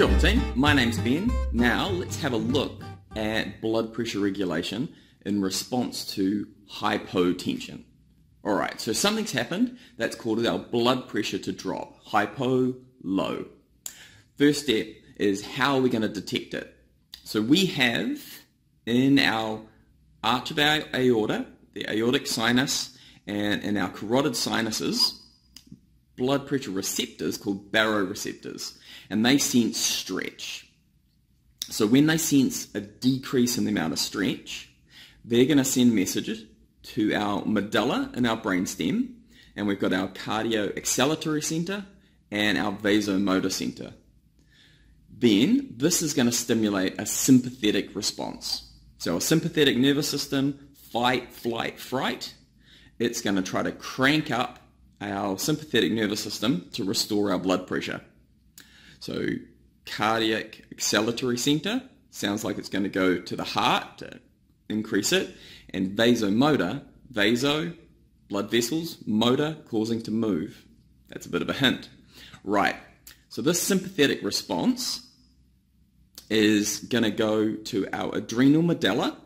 Kia ora team, my name's Ben. Now let's have a look at blood pressure regulation in response to hypotension. Alright, so something's happened that's called our blood pressure to drop, hypo, low. First step is how we're going to detect it. So we have in our arch of our aorta, the aortic sinus, and in our carotid sinuses, blood pressure receptors called baroreceptors, and they sense stretch. So when they sense a decrease in the amount of stretch, they're going to send messages to our medulla and our brainstem, and we've got our cardioacceleratory center and our vasomotor center. Then this is going to stimulate a sympathetic response. So a sympathetic nervous system, fight, flight, fright, it's going to try to crank up our sympathetic nervous system to restore our blood pressure. So cardiac acceleratory center sounds like it's going to go to the heart to increase it, and vasomotor, vaso, blood vessels, motor, causing to move. That's a bit of a hint. Right, so this sympathetic response is going to go to our adrenal medulla,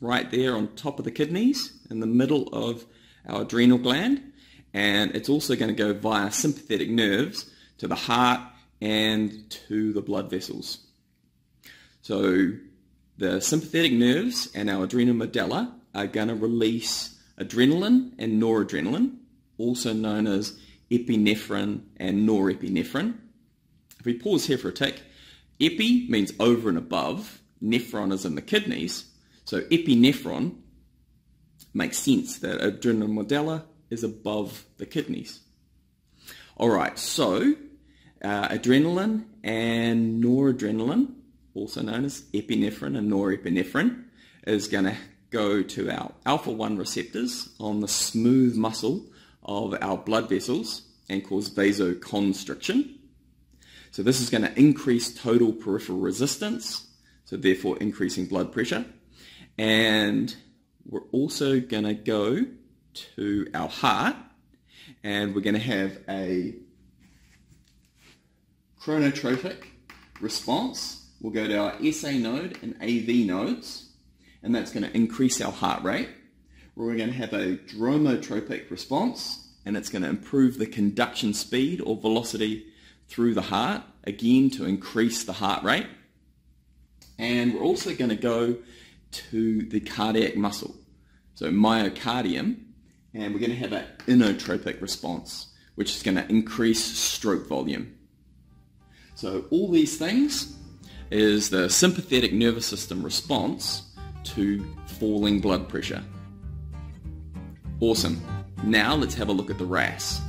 right there on top of the kidneys, in the middle of our adrenal gland, and it's also going to go via sympathetic nerves to the heart and to the blood vessels. So the sympathetic nerves and our adrenal medulla are going to release adrenaline and noradrenaline, also known as epinephrine and norepinephrine. If we pause here for a tick, epi means over and above, nephron is in the kidneys, so epinephron makes sense that adrenal medulla is above the kidneys. Alright, so adrenaline and noradrenaline, also known as epinephrine and norepinephrine, is going to go to our alpha-1 receptors on the smooth muscle of our blood vessels and cause vasoconstriction. So this is going to increase total peripheral resistance, so therefore increasing blood pressure. And we're also going to go to our heart, and we're going to have a chronotropic response. We'll go to our SA node and AV nodes, and that's going to increase our heart rate. We're going to have a dromotropic response, and it's going to improve the conduction speed or velocity through the heart, again to increase the heart rate. And we're also going to go to the cardiac muscle, so myocardium, and we're going to have an inotropic response, which is going to increase stroke volume. So all these things is the sympathetic nervous system response to falling blood pressure. Awesome. Now let's have a look at the RAS.